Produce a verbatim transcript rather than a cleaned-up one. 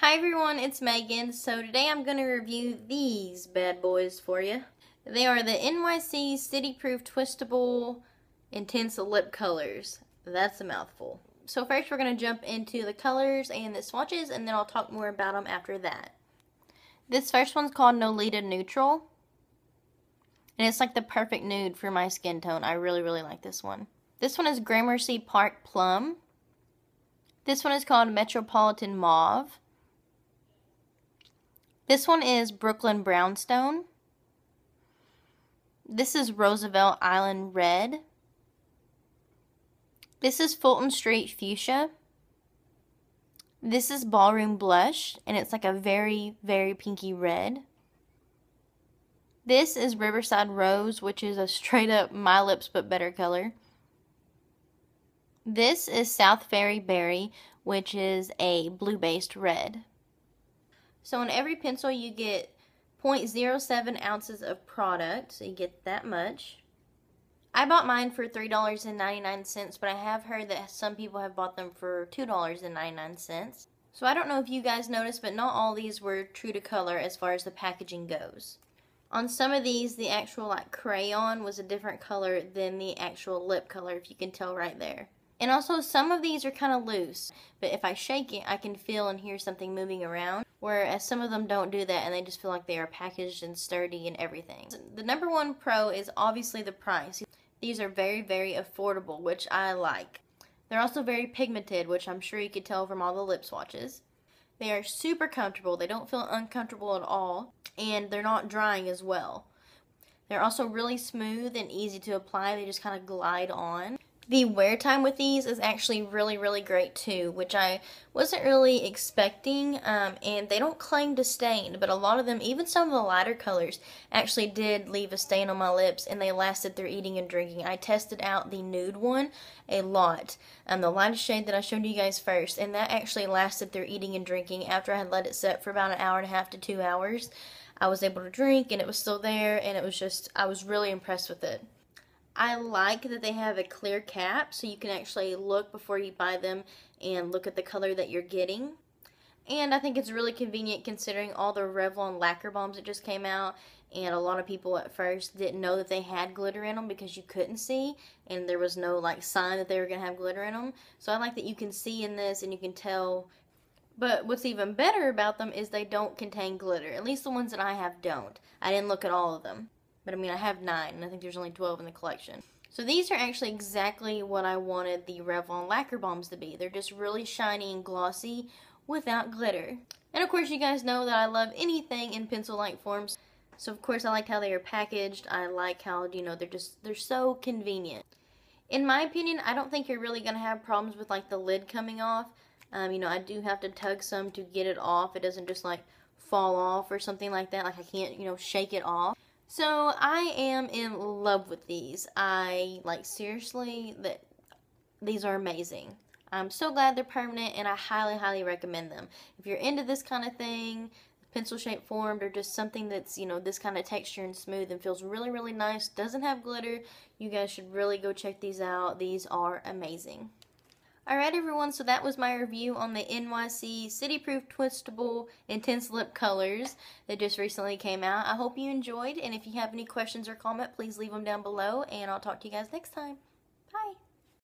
Hi everyone, it's Megan. So today I'm going to review these bad boys for you. They are the N Y C City Proof Twistable Intense Lip Colors. That's a mouthful. So first we're going to jump into the colors and the swatches, and then I'll talk more about them after that. This first one's called Nolita Neutral, and it's like the perfect nude for my skin tone. I really, really like this one. This one is Gramercy Park Plum. This one is called Metropolitan Mauve. This one is Brooklyn Brownstone. This is Roosevelt Island Red. This is Fulton Street Fuchsia. This is Ballroom Blush, and it's like a very, very pinky red. This is Riverside Rose, which is a straight up my lips but better color. This is South Ferry Berry, which is a blue based red. So on every pencil you get zero point zero seven ounces of product, so you get that much. I bought mine for three dollars and ninety-nine cents, but I have heard that some people have bought them for two dollars and ninety-nine cents. So I don't know if you guys noticed, but not all these were true to color as far as the packaging goes. On some of these, the actual like crayon was a different color than the actual lip color, if you can tell right there. And also some of these are kind of loose, but if I shake it, I can feel and hear something moving around. Whereas some of them don't do that and they just feel like they are packaged and sturdy and everything. The number one pro is obviously the price. These are very, very affordable, which I like. They're also very pigmented, which I'm sure you could tell from all the lip swatches. They are super comfortable. They don't feel uncomfortable at all, and they're not drying as well. They're also really smooth and easy to apply. They just kind of glide on. The wear time with these is actually really, really great too, which I wasn't really expecting, um, and they don't claim to stain, but a lot of them, even some of the lighter colors, actually did leave a stain on my lips, and they lasted through eating and drinking. I tested out the nude one a lot, um, the lightest shade that I showed you guys first, and that actually lasted through eating and drinking. After I had let it set for about an hour and a half to two hours, I was able to drink, and it was still there, and it was just, I was really impressed with it. I like that they have a clear cap, so you can actually look before you buy them and look at the color that you're getting. And I think it's really convenient considering all the Revlon Lacquer Balms that just came out, and a lot of people at first didn't know that they had glitter in them because you couldn't see, and there was no like sign that they were going to have glitter in them. So I like that you can see in this and you can tell. But what's even better about them is they don't contain glitter. At least the ones that I have don't. I didn't look at all of them. But I mean, I have nine, and I think there's only twelve in the collection. So these are actually exactly what I wanted the Revlon Lacquer Balms to be. They're just really shiny and glossy without glitter. And of course, you guys know that I love anything in pencil-like forms. So of course, I like how they are packaged. I like how, you know, they're just, they're so convenient. In my opinion, I don't think you're really going to have problems with like the lid coming off. Um, you know, I do have to tug some to get it off. It doesn't just like fall off or something like that. Like I can't, you know, shake it off. So I am in love with these. I, like, seriously, that these are amazing. I'm so glad they're permanent, and I highly, highly recommend them. If you're into this kind of thing, pencil shape formed, or just something that's, you know, this kind of texture and smooth and feels really, really nice, doesn't have glitter, you guys should really go check these out. These are amazing. Alright everyone, so that was my review on the N Y C City Proof Twistable Intense Lip Colors that just recently came out. I hope you enjoyed, and if you have any questions or comment, please leave them down below, and I'll talk to you guys next time. Bye!